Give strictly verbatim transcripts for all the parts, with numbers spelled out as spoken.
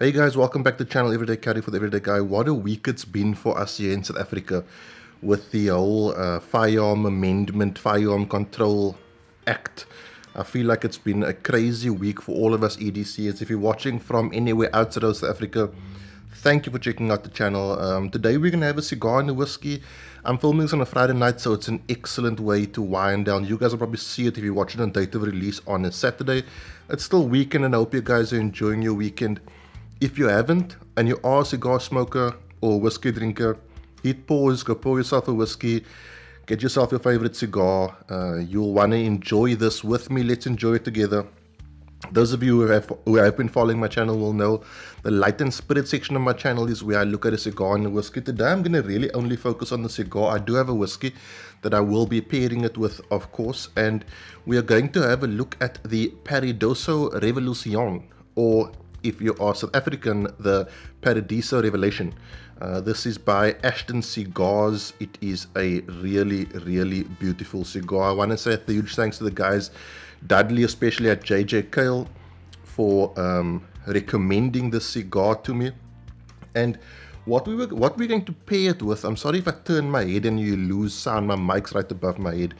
Hey guys, welcome back to the channel, Everyday Carry for the Everyday Guy. What a week it's been for us here in South Africa with the whole uh, Firearm Amendment, Firearm Control Act. I feel like it's been a crazy week for all of us E D Cs. If you're watching from anywhere outside of South Africa, thank you for checking out the channel. Um, today we're going to have a cigar and a whiskey. I'm filming this on a Friday night, so it's an excellent way to wind down. You guys will probably see it if you're watching on date of release on a Saturday. It's still weekend and I hope you guys are enjoying your weekend. If you haven't, and you are a cigar smoker or a whiskey drinker, hit pause, go pour yourself a whiskey, get yourself your favorite cigar. Uh, you'll want to enjoy this with me. Let's enjoy it together. Those of you who have, who have been following my channel will know the light and spirit section of my channel is where I look at a cigar and a whiskey. Today I'm going to really only focus on the cigar. I do have a whiskey that I will be pairing it with, of course, and we are going to have a look at the Paradiso Revelation, or if you are South African, the Paradiso Revelation. Uh, this is by Ashton Cigars. It is a really, really beautiful cigar. I want to say a huge thanks to the guys, Dudley, especially at J J Cale, for um, recommending this cigar to me. And what we were, what we're going to pair it with, I'm sorry if I turn my head and you lose sound, my mic's right above my head.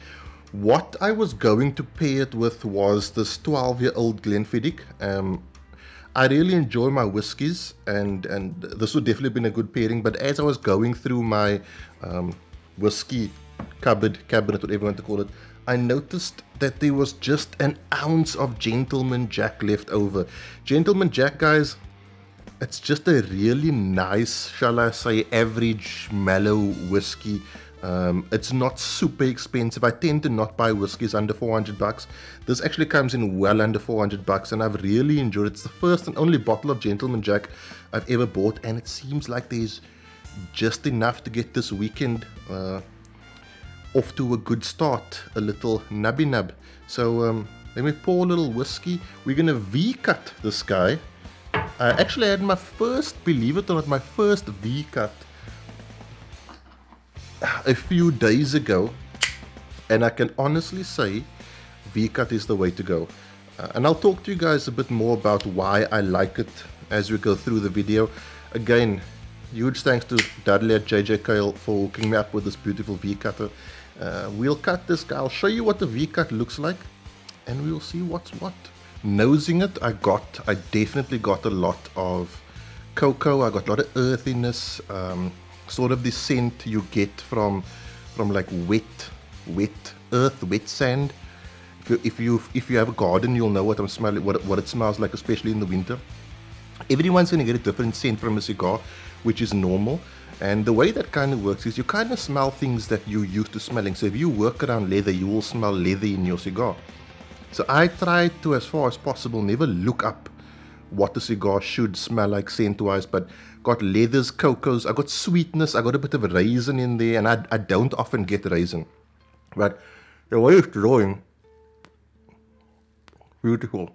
What I was going to pair it with was this twelve year old Glenfiddich. Um, I really enjoy my whiskies, and, and this would definitely been a good pairing, but as I was going through my um, whiskey cupboard, cabinet, whatever you want to call it, I noticed that there was just an ounce of Gentleman Jack left over. Gentleman Jack, guys, it's just a really nice, shall I say, average, mellow whiskey. Um, it's not super expensive. I tend to not buy whiskies under four hundred bucks. This actually comes in well under four hundred bucks, and I've really enjoyed it. It's the first and only bottle of Gentleman Jack I've ever bought, and it seems like there's just enough to get this weekend uh, off to a good start, a little nubby nub. So um, let me pour a little whiskey. We're gonna V-cut this guy. I actually had my first, believe it or not, my first V-cut a few days ago, and I can honestly say V-cut is the way to go, uh, and I'll talk to you guys a bit more about why I like it as we go through the video. Again, huge thanks to Dudley at J J Cale for hooking me up with this beautiful V-cutter. Uh, we'll cut this guy. I'll show you what the V-cut looks like, and we'll see what's what. Nosing it, I got, I definitely got a lot of cocoa. I got a lot of earthiness, um, sort of the scent you get from from like wet wet earth, wet sand. If you if you if you have a garden, you'll know what I'm smelling, what, what it smells like, especially in the winter. Everyone's gonna get a different scent from a cigar, which is normal. And the way that kind of works is you kind of smell things that you're used to smelling. So if you work around leather, you will smell leather in your cigar. So I try to, as far as possible, never look up what the cigar should smell like scent-wise, but got leathers, cocos, I got sweetness, I got a bit of a raisin in there, and I, I don't often get raisin. But the way it's drawing, beautiful.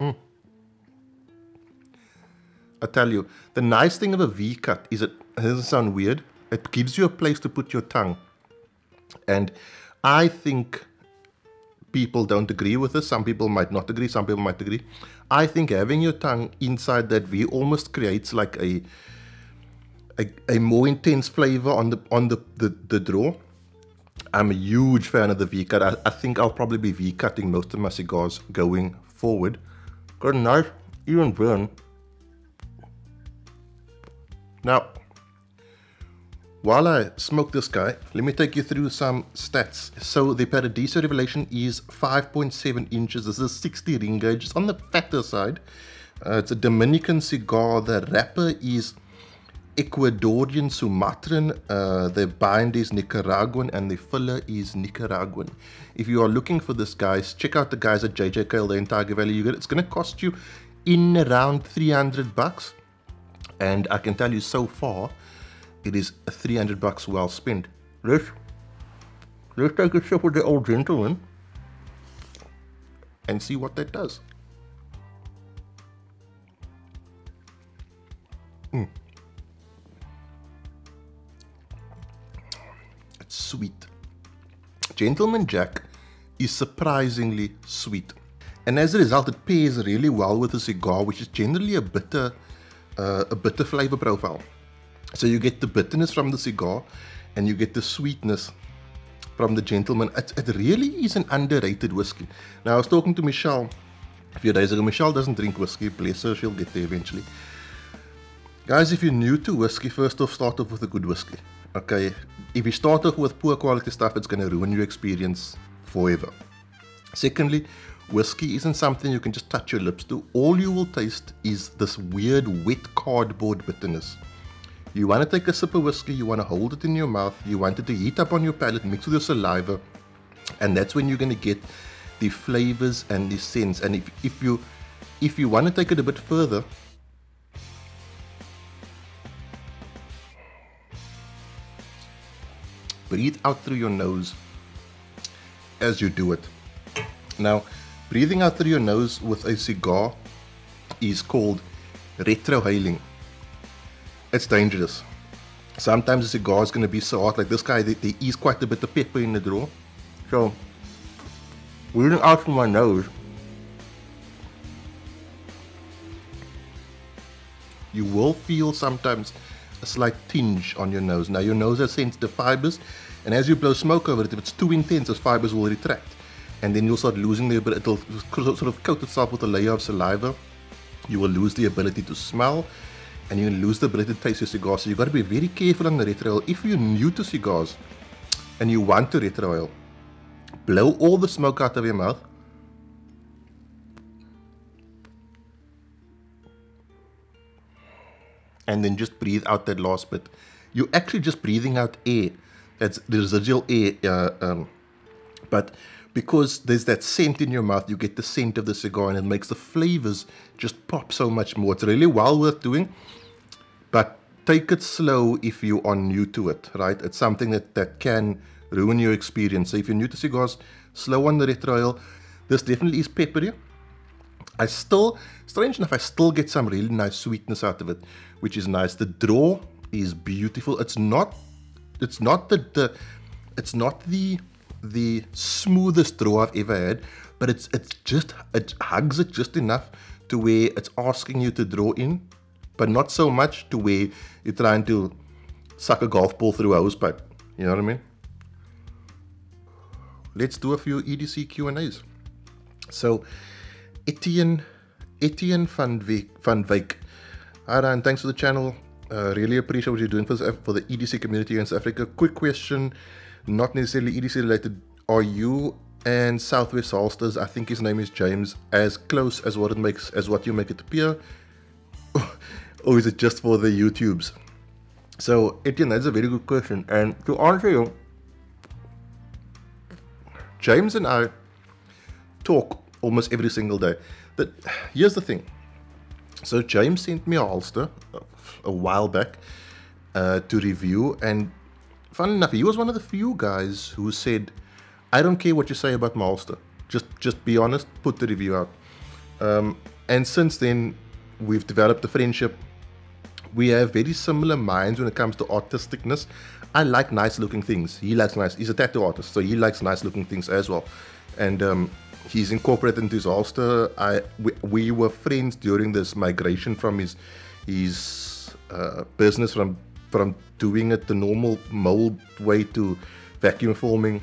Mm. I tell you, the nice thing of a V-cut is it, it doesn't sound weird, it gives you a place to put your tongue. And I think people don't agree with this. Some people might not agree, some people might agree. I think having your tongue inside that V almost creates like a a, a more intense flavor on the on the, the, the draw. I'm a huge fan of the V-cut. I, I think I'll probably be V-cutting most of my cigars going forward. Got a nice even burn. Now, while I smoke this guy, let me take you through some stats. So the Paradiso Revelation is five point seven inches. This is sixty ring gauge. It's on the fatter side. Uh, it's a Dominican cigar. The wrapper is Ecuadorian Sumatran. Uh, the bind is Nicaraguan, and the filler is Nicaraguan. If you are looking for this, guys, check out the guys at J J Cale there in Tiger Valley. You get, it's going to cost you in around three hundred bucks, and I can tell you so far, it is three hundred bucks well spent. Let's, let's take a sip with the old gentleman and see what that does. Mm. It's sweet. Gentleman Jack is surprisingly sweet. and as a result it pairs really well with a cigar which is generally a bitter, uh, a bitter flavor profile. So you get the bitterness from the cigar and you get the sweetness from the Gentleman. It, it really is an underrated whiskey. Now I was talking to Michelle a few days ago. Michelle doesn't drink whiskey, bless her, she'll get there eventually. Guys, if you're new to whiskey, first off, start off with a good whiskey. Okay, if you start off with poor quality stuff, it's going to ruin your experience forever. Secondly, whiskey isn't something you can just touch your lips to. All you will taste is this weird wet cardboard bitterness. You want to take a sip of whiskey, you want to hold it in your mouth, you want it to heat up on your palate, mix with your saliva, and that's when you're going to get the flavors and the scents. And if, if you if you want to take it a bit further, breathe out through your nose as you do it. Now, breathing out through your nose with a cigar is called retrohaling. It's dangerous. Sometimes a cigar is going to be so hot, like this guy, there is quite a bit of pepper in the drawer. So, breathing out from my nose, you will feel sometimes a slight tinge on your nose. Now your nose has sensitive fibers, and as you blow smoke over it, if it's too intense, those fibers will retract, and then you'll start losing the ability. It'll sort of coat itself with a layer of saliva. You will lose the ability to smell, and you'll lose the ability to taste your cigar. So you've got to be very careful on the retrohale. If you're new to cigars and you want to retrohale, blow all the smoke out of your mouth. And then just breathe out that last bit. You're actually just breathing out air. That's the residual air. Uh, um, but because there's that scent in your mouth, you get the scent of the cigar, and it makes the flavors just pop so much more. It's really well worth doing. But take it slow if you are new to it, right? It's something that, that can ruin your experience. So if you're new to cigars, slow on the retrohale. This definitely is peppery. I still, strange enough, I still get some really nice sweetness out of it, which is nice. The draw is beautiful. It's not, it's not the, the it's not the, the smoothest draw I've ever had, but it's, it's just, it hugs it just enough to where it's asking you to draw in, but not so much to where you're trying to suck a golf ball through a hose pipe. You know what I mean? Let's do a few E D C Q and A's. So, Etienne, Etienne van Wyk, van Wyk. Hi Ryan, thanks for the channel. Uh, really appreciate what you're doing for, for the E D C community in South Africa. Quick question, not necessarily E D C related. Are you and Southwest Holsters, I think his name is James, as close as what it makes, as what you make it appear? Or is it just for the YouTubes? So Etienne, that's a very good question. And to answer you, James and I talk almost every single day. But here's the thing. So James sent me a holster a while back uh, to review, and funnily enough, he was one of the few guys who said, I don't care what you say about my holster. Just, just be honest, put the review out. Um, and since then, we've developed a friendship. We have very similar minds when it comes to artisticness. I like nice looking things. He likes nice, he's a tattoo artist, so he likes nice looking things as well. And um, he's incorporated into his holster. I, we, we were friends during this migration from his his uh, business from from doing it the normal mold way to vacuum forming.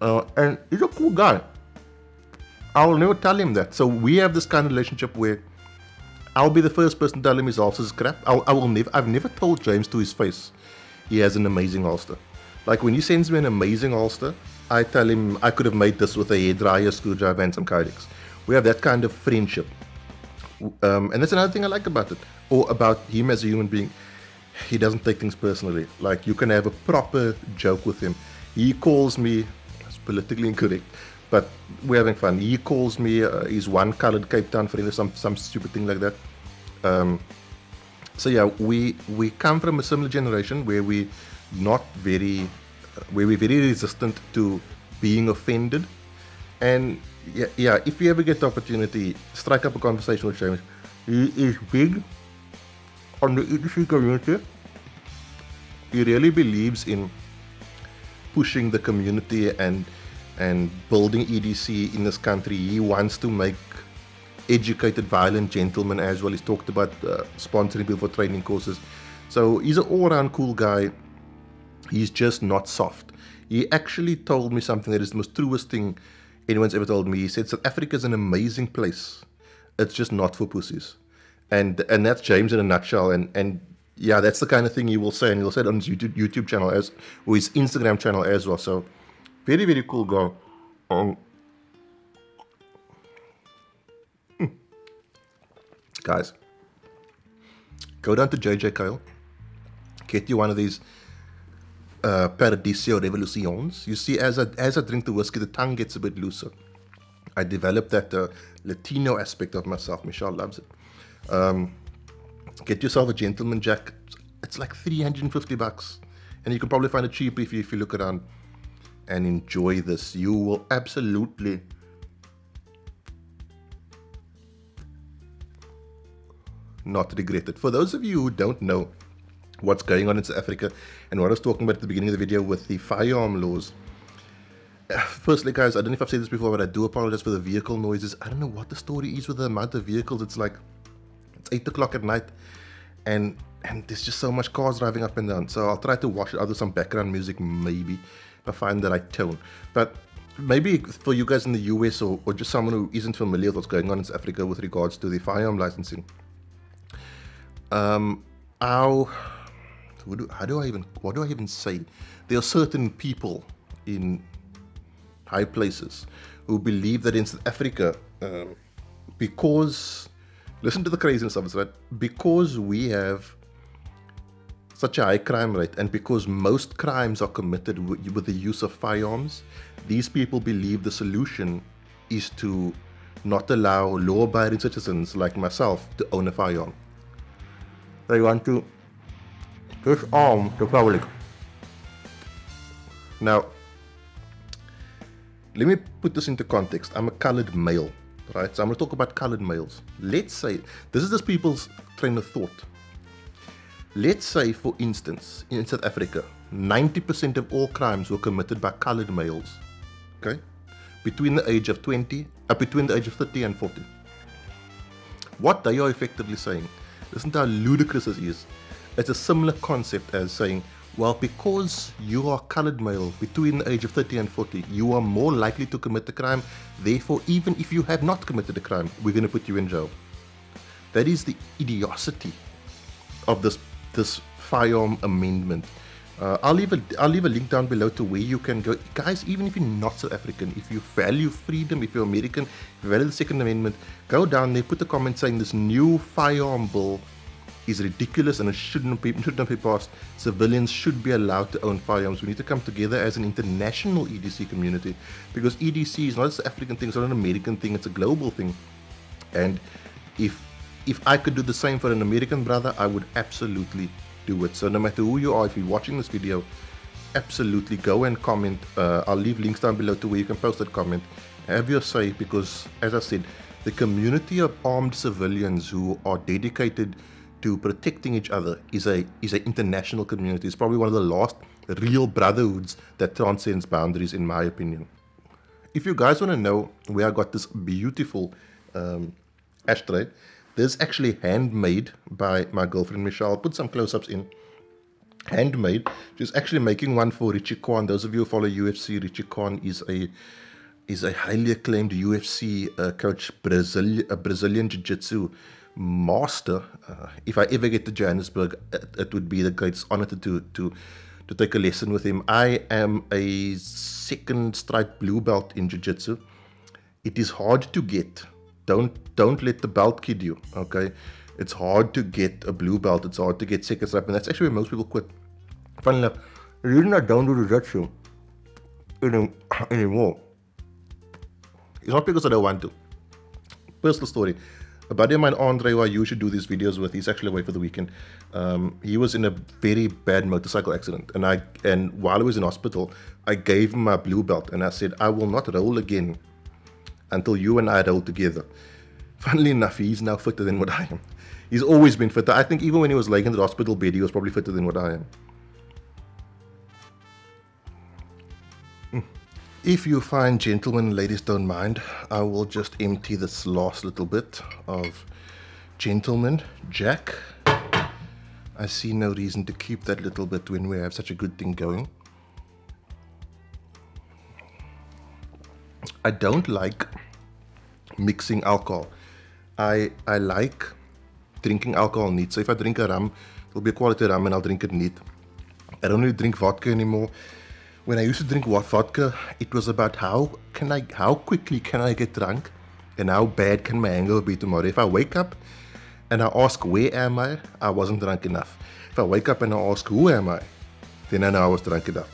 Uh, and he's a cool guy. I'll never tell him that. So we have this kind of relationship where I'll be the first person to tell him his holster's crap. I'll, I will never. I've never told James to his face he has an amazing holster. Like when he sends me an amazing holster, I tell him I could have made this with a hairdryer, screwdriver and some Kydex. We have that kind of friendship. Um, and that's another thing I like about it, or about him as a human being. He doesn't take things personally. Like you can have a proper joke with him. He calls me, it's politically incorrect, but we're having fun. He calls me uh, his one colored Cape Town friend or some, some stupid thing like that. Um, so yeah, we, we come from a similar generation where we not very... where we're very resistant to being offended. And yeah, yeah, if you ever get the opportunity, strike up a conversation with James. He is big on the E D C community. He really believes in pushing the community and and building E D C in this country. He wants to make educated, violent gentlemen as well. He's talked about uh, sponsoring people for training courses. So he's an all-around cool guy. He's just not soft. He actually told me something that is the most truest thing anyone's ever told me. He said, South Africa is an amazing place. It's just not for pussies. And and that's James in a nutshell. And, and yeah, that's the kind of thing he will say. And he'll say it on his YouTube, YouTube channel as, or his Instagram channel as well. So very, very cool guy. Um, guys, go down to J J Cale. Get you one of these uh, Paradiso Revolutions. You see, as I, as I drink the whiskey, the tongue gets a bit looser. I developed that uh, Latino aspect of myself. Michelle loves it. Um, get yourself a Gentleman Jack. It's like three hundred fifty bucks, and you can probably find it cheap if you, if you look around. And enjoy this. You will absolutely not regret it. For those of you who don't know what's going on in South Africa and what I was talking about at the beginning of the video with the firearm laws. Firstly, guys, I don't know if I've said this before, but I do apologize for the vehicle noises. I don't know what the story is with the amount of vehicles. It's like it's eight o'clock at night, and and there's just so much cars driving up and down. So I'll try to wash it out with some background music, maybe. I find the right tone. But maybe for you guys in the U S or, or just someone who isn't familiar with what's going on in South Africa with regards to the firearm licensing. Um, how, what do, how do I even, what do I even say? There are certain people in high places who believe that in South Africa, um, because, listen to the craziness of this, right? Because we have such a high crime rate, and because most crimes are committed with the use of firearms, these people believe the solution is to not allow law-abiding citizens like myself to own a firearm. They want to disarm the public. Now, let me put this into context. I'm a colored male, right? So I'm going to talk about colored males. Let's say, this is this people's train of thought. Let's say, for instance, in South Africa, ninety percent of all crimes were committed by colored males, okay, between the age of twenty, uh, between the age of thirty and forty. What they are effectively saying, listen to how ludicrous this is. It's a similar concept as saying, well, because you are colored male between the age of thirty and forty, you are more likely to commit a crime. Therefore, even if you have not committed a crime, we're going to put you in jail. That is the idiocy of this. This firearm amendment. Uh, I'll leave a I'll leave a link down below to where you can go, guys. Even if you're not South African, if you value freedom, if you're American, if you value the Second Amendment, go down there, put a comment saying this new firearm bill is ridiculous and it shouldn't be should not be passed. Civilians should be allowed to own firearms. We need to come together as an international E D C community, because E D C is not a South African thing, it's not an American thing, it's a global thing. And if If I could do the same for an American brother, I would absolutely do it. So no matter who you are, if you're watching this video, absolutely go and comment. Uh, I'll leave links down below to where you can post that comment. Have your say, because as I said, the community of armed civilians who are dedicated to protecting each other is a is an international community. It's probably one of the last real brotherhoods that transcends boundaries, in my opinion. If you guys want to know where I got this beautiful um, ashtray, this is actually handmade by my girlfriend Michelle. I'll put some close-ups in. Handmade. She's actually making one for Richie Kwan. Those of you who follow U F C, Richie Kwan is a is a highly acclaimed U F C uh, coach, Brazil, a Brazilian Jiu-Jitsu master. Uh, if I ever get to Johannesburg, it, it would be the greatest honor to, to to to take a lesson with him. I am a second stripe blue belt in Jiu-Jitsu. It is hard to get. Don't don't let the belt kid you, okay? It's hard to get a blue belt. It's hard to get second stripe, and that's actually where most people quit. Funnily enough, the reason I don't do jiu-jitsu anymore is not because I don't want to. Personal story. A buddy of mine, Andre, who I usually do these videos with, he's actually away for the weekend. Um, he was in a very bad motorcycle accident, and I and while he was in hospital, I gave him my blue belt, and I said, I will not roll again until you and I roll together. Funnily enough, he's now fitter than what I am. He's always been fitter. I think even when he was laying in the hospital bed, he was probably fitter than what I am. Mm. If you find, gentlemen and ladies, don't mind, I will just empty this last little bit of Gentleman Jack. I see no reason to keep that little bit when we have such a good thing going. I don't like mixing alcohol. I, I like drinking alcohol neat. So if I drink a rum, it'll be a quality rum and I'll drink it neat. I don't really drink vodka anymore. When I used to drink vodka, it was about how can I, how quickly can I get drunk and how bad can my hangover be tomorrow. If I wake up and I ask, where am I? I wasn't drunk enough. If I wake up and I ask, who am I? Then I know I was drunk enough.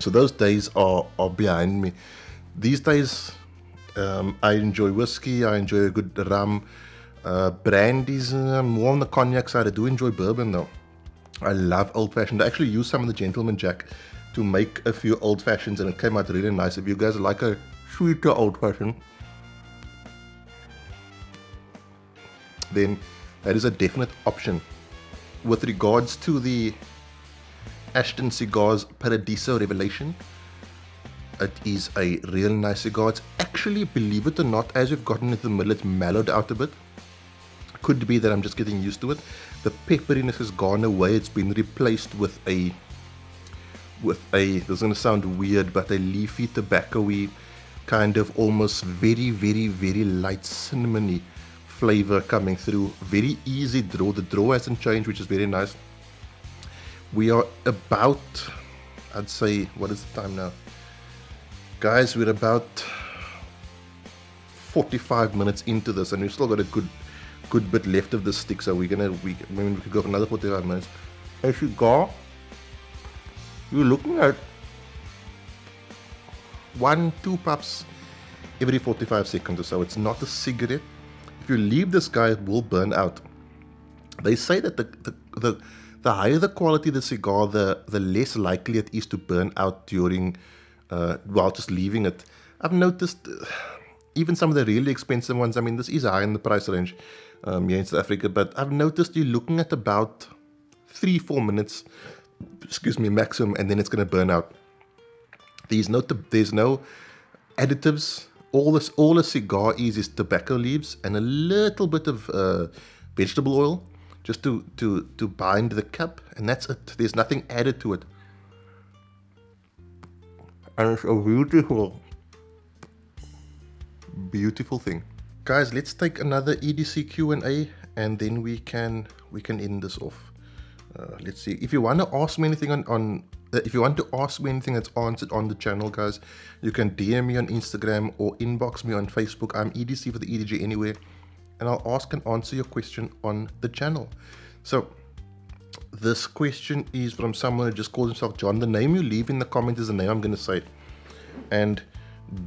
So those days are, are behind me. These days, um, I enjoy whiskey, I enjoy a good rum, uh, brandies, uh, more on the cognac side. I do enjoy bourbon though. I love old fashioned. I actually use some of the Gentleman Jack to make a few old fashions and it came out really nice. If you guys like a sweeter old fashioned, then that is a definite option. With regards to the Ashton Cigars Paradiso Revelation, it is a real nice cigar. It's actually, believe it or not, as we've gotten into the middle, it's mellowed out a bit. Could be that I'm just getting used to it. The pepperiness has gone away. It's been replaced with a, with a, this is going to sound weird, but a leafy, tobacco-y, kind of almost very, very, very light cinnamony flavor coming through. Very easy draw. The draw hasn't changed, which is very nice. We are about, I'd say, what is the time now, guys? We're about forty-five minutes into this and we've still got a good good bit left of this stick, so we're gonna we I mean, we could go for another forty-five minutes. As you go, you're looking at one two puffs every forty-five seconds or so. It's not a cigarette. If you leave this guy, it will burn out. They say that the the, the, the higher the quality of the cigar, the, the less likely it is to burn out during uh, while just leaving it. I've noticed uh, even some of the really expensive ones, I mean this is high in the price range um, here in South Africa, but I've noticed you're looking at about three four minutes, excuse me, maximum, and then it's going to burn out. There's no, there's no additives. All this, all a cigar is is tobacco leaves and a little bit of uh, vegetable oil, just to to to bind the cup, and that's it. There's nothing added to it, and it's a beautiful, beautiful thing. Guys, let's take another E D C Q and A, and then we can we can end this off. Uh, let's see. If you want to ask me anything on on. If you want to ask me anything that's answered on the channel, guys, you can D M me on Instagram or inbox me on Facebook. I'm E D C for the E D G anywhere, and I'll ask and answer your question on the channel. So this question is from someone who just calls himself John. The name you leave in the comment is the name I'm going to say. And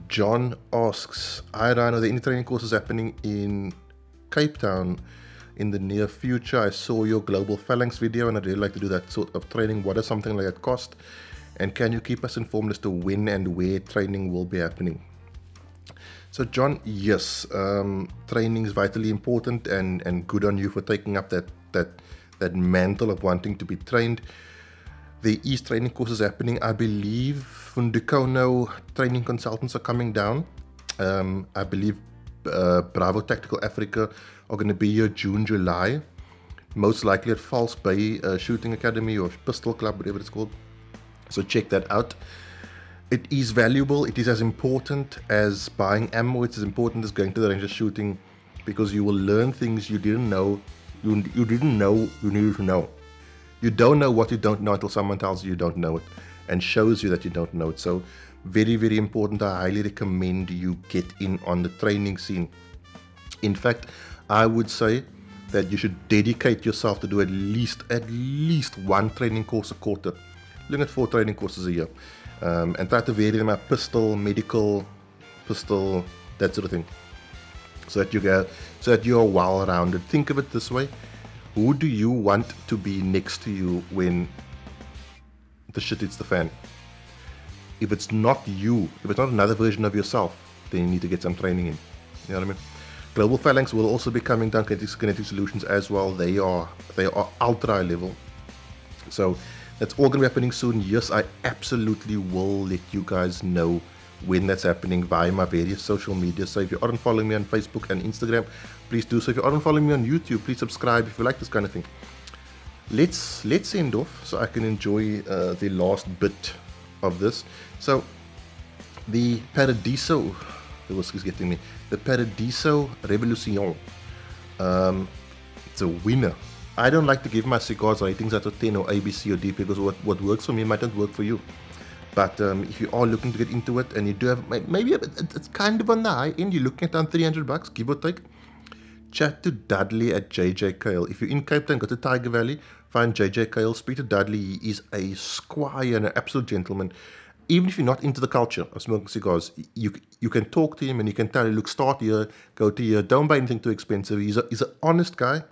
John asks, hi Ryan, are there any training courses happening in Cape Town in the near future? I saw your Global Phalanx video and I'd really like to do that sort of training. What does something like that cost? And can you keep us informed as to when and where training will be happening? So John, yes, um, training is vitally important, and, and good on you for taking up that, that, that mantle of wanting to be trained. There is training courses happening. I believe Fundukono training consultants are coming down. Um, I believe Uh, Bravo Tactical Africa are going to be here June, July, most likely at False Bay uh, Shooting Academy or Pistol Club, whatever it's called. So check that out. It is valuable. It is as important as buying ammo. It's as important as going to the range of shooting, because you will learn things you didn't know you, you didn't know you needed to know. You don't know what you don't know until someone tells you you don't know it and shows you that you don't know it. So very, very important. I highly recommend you get in on the training scene. In fact, I would say that you should dedicate yourself to do at least at least one training course a quarter. Look at four training courses a year, um, and try to vary them up: pistol, medical, pistol, that sort of thing, so that you go, so that you are well-rounded. Think of it this way: who do you want to be next to you when the shit hits the fan? If it's not you, if it's not another version of yourself, then you need to get some training in. You know what I mean? Global Phalanx will also be coming down. Kinetic Solutions as well. They are they are ultra level. So that's all going to be happening soon. Yes, I absolutely will let you guys know when that's happening via my various social media. So if you aren't following me on Facebook and Instagram, please do so. If you aren't following me on YouTube, please subscribe if you like this kind of thing. Let's let's end off so I can enjoy uh, the last bit of this. So the Paradiso, the whiskey's getting me, the Paradiso Revelation. Um, it's a winner. I don't like to give my cigars ratings out of ten or A, B, C or D, because what, what works for me might not work for you. But um, if you are looking to get into it and you do have, maybe it's kind of on the high end, you're looking at around three hundred bucks, give or take, chat to Dudley at J J Cale. If you're in Cape Town, go to Tiger Valley, find J J Cale, speak to Dudley. He is a squire and an absolute gentleman. Even if you're not into the culture of smoking cigars, you you can talk to him and you can tell him, look, start here, go to here, don't buy anything too expensive. He's a, he's an honest guy,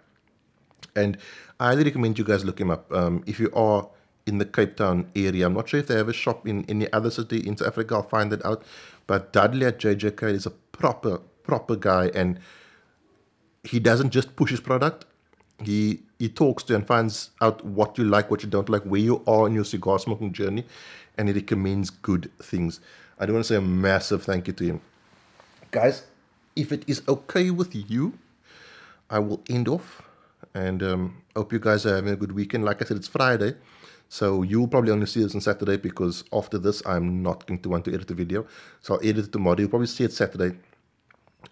and I highly recommend you guys look him up. Um, if you are in the Cape Town area, I'm not sure if they have a shop in any other city in South Africa, I'll find that out. But Dudley at J J Cale is a proper, proper guy, and he doesn't just push his product. He he talks to you and finds out what you like, what you don't like, where you are in your cigar smoking journey, and he recommends good things. I do want to say a massive thank you to him. Guys, if it is okay with you, I will end off, and um, hope you guys are having a good weekend. Like I said, it's Friday, so you'll probably only see this on Saturday, because after this, I'm not going to want to edit the video. So I'll edit it tomorrow. You'll probably see it Saturday,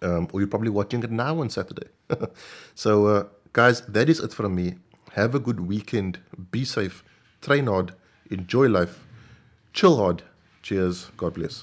um, or you're probably watching it now on Saturday. So, uh, guys, that is it from me. Have a good weekend. Be safe. Train hard. Enjoy life. Chill hard. Cheers. God bless.